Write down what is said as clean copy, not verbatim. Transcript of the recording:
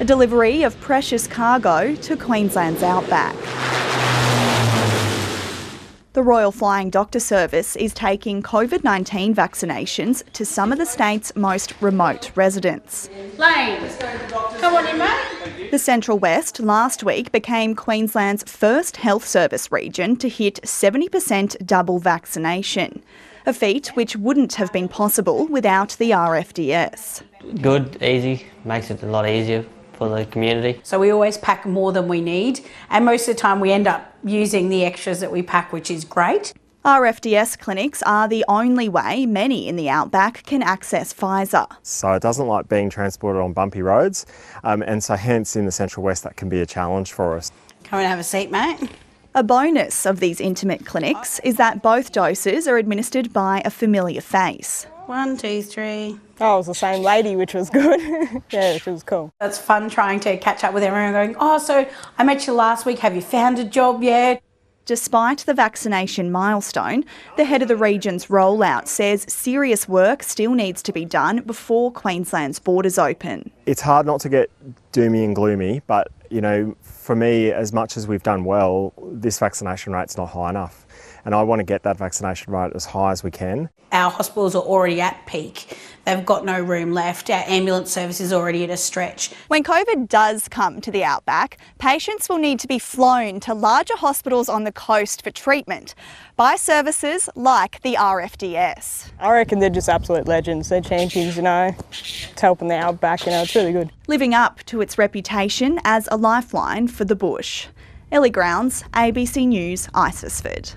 a delivery of precious cargo to Queensland's outback. The Royal Flying Doctor Service is taking COVID-19 vaccinations to some of the state's most remote residents. Lane, come on in, mate. The Central West last week became Queensland's first health service region to hit 70% double vaccination, a feat which wouldn't have been possible without the RFDS. Good, easy, makes it a lot easier for the community. So we always pack more than we need, and most of the time we end up using the extras that we pack, which is great. RFDS clinics are the only way many in the outback can access Pfizer. So it doesn't like being transported on bumpy roads, and so hence in the Central West that can be a challenge for us. Come and have a seat, mate. A bonus of these intimate clinics is that both doses are administered by a familiar face. 1, 2, 3. Oh, it was the same lady, which was good. Yeah, which was cool. That's fun trying to catch up with everyone going, oh, so I met you last week, have you found a job yet? Despite the vaccination milestone, the head of the region's rollout says serious work still needs to be done before Queensland's borders open. It's hard not to get doomy and gloomy, but, you know, for me, as much as we've done well, this vaccination rate's not high enough. And I want to get that vaccination rate as high as we can. Our hospitals are already at peak. They've got no room left. Our ambulance service is already at a stretch. When COVID does come to the outback, patients will need to be flown to larger hospitals on the coast for treatment by services like the RFDS. I reckon they're just absolute legends. They're champions, you know. It's helping the outback, you know, it's really good. Living up to its reputation as a lifeline for the bush. Ellie Grounds, ABC News, Isisford.